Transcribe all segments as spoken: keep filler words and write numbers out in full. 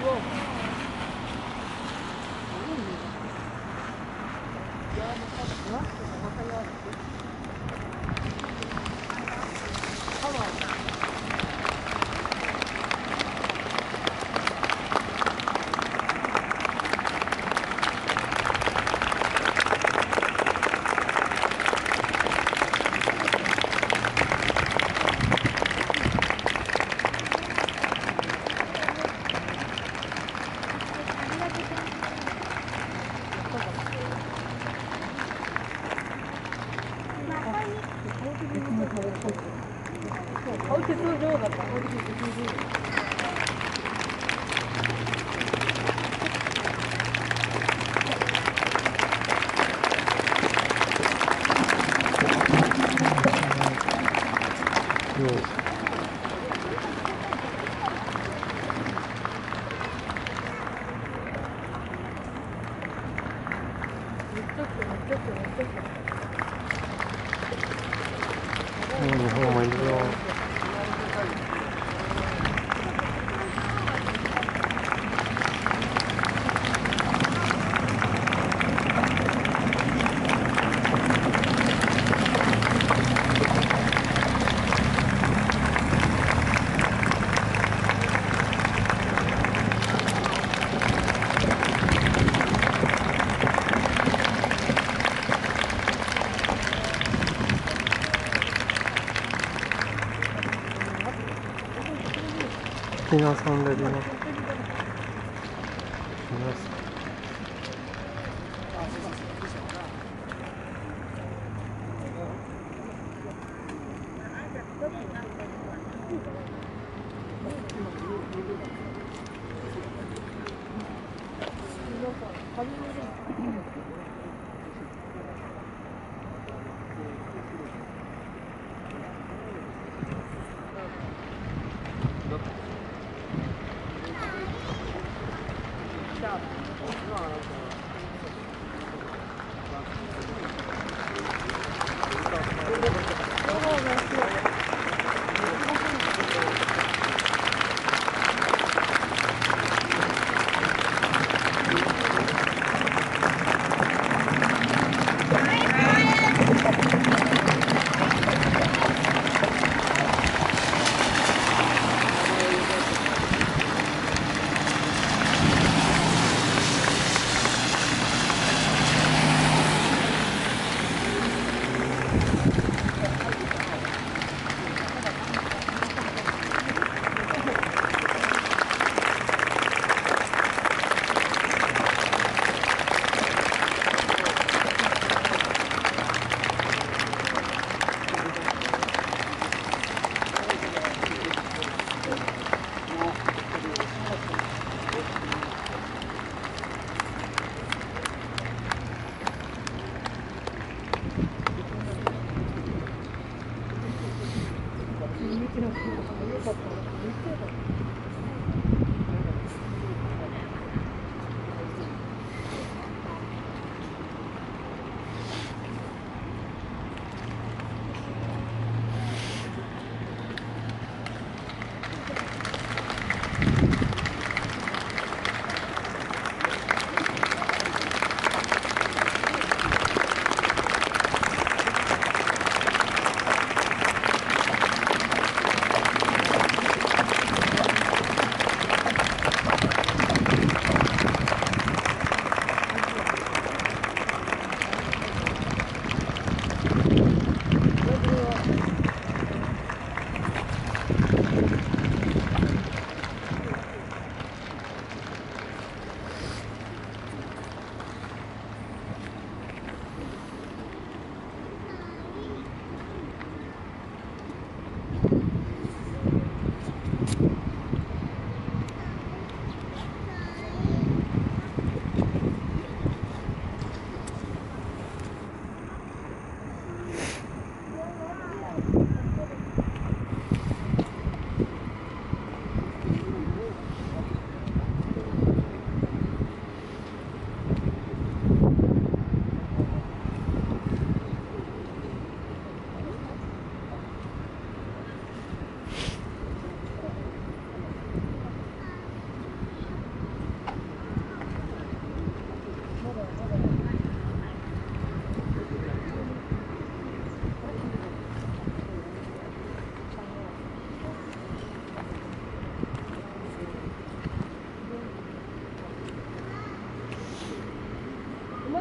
皆さんでります。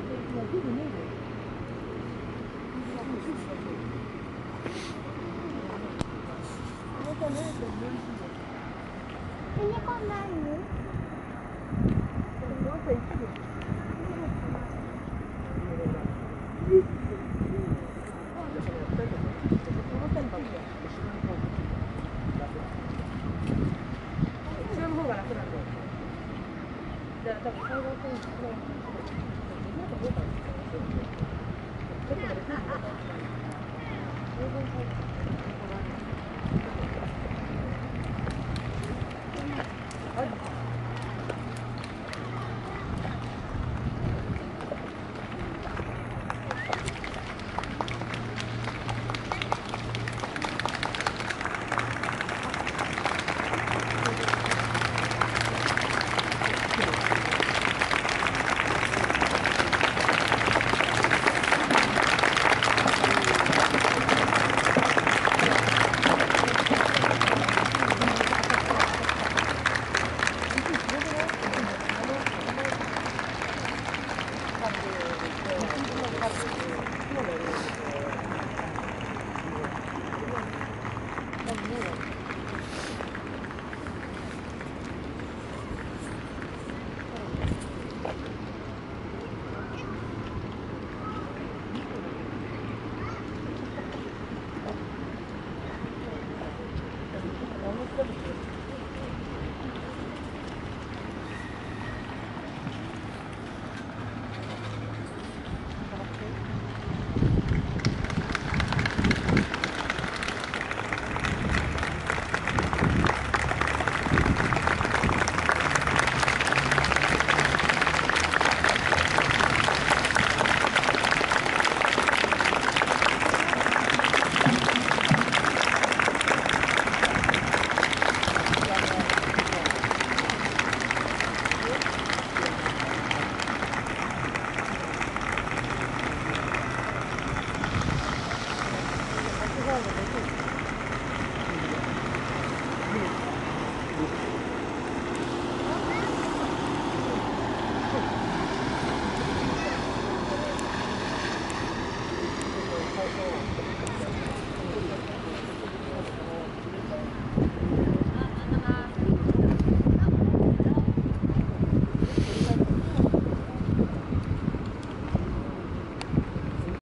ちょっと待って。